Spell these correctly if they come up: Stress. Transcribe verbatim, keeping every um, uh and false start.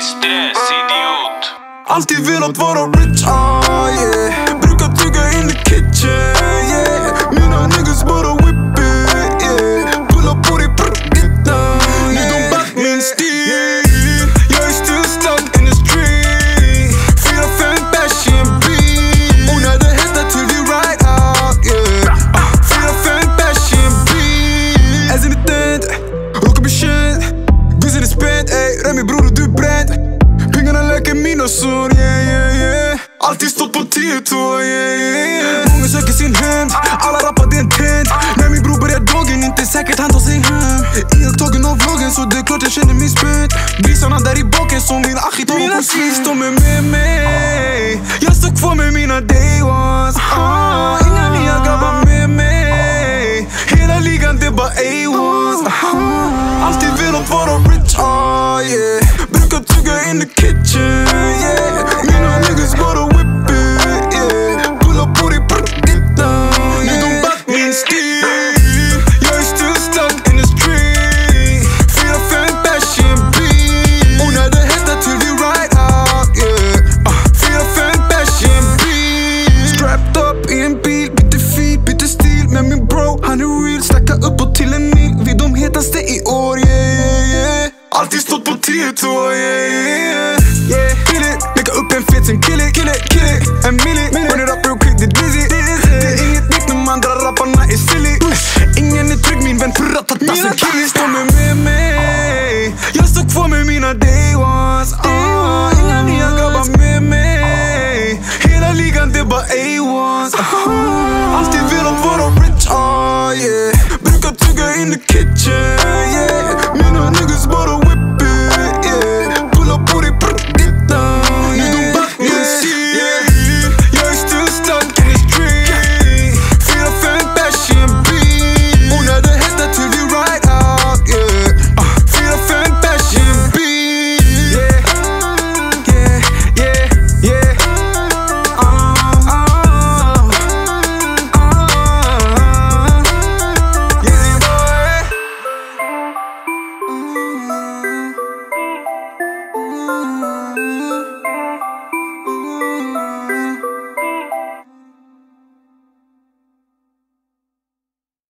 geen stress, idioot. Alltid velat vara rich, ah yeah. Jag brukar tugga in the kitchen, yeah. Mina niggas bara whip it, yeah. Pulla på dig, prr, ditta, yeah. Nu de back min stil. Jag är still stuck in the street. Fyra, fem bärs i en bil. Hon hade hästar till vi ride out, yeah. Fyra, fem bärs i en bil. Äs in i tent, åker bekant. Gusen är spänt, ey, rör mig bror och du bränt. Pengarna läker mina sår, yeah, yeah, yeah. Alltid stått på tio-tå, yeah, yeah, yeah. Många söker sin hem, alla rappar det är en tent. När min bror börjar dagen, inte säkert han tar sig hem. Iakttagen av vloggen, så det är klart jag känner mig spänt. Grisarna där i baken, som min achit och min Mina kids, de är med mig. Jag står kvar med mina day ones, ah. Inga nya grabbar med mig. Hela ligan, det är bara A ones, ah. Alltid velat vara rich, ah yeah. Brukar tugga in the kitchen.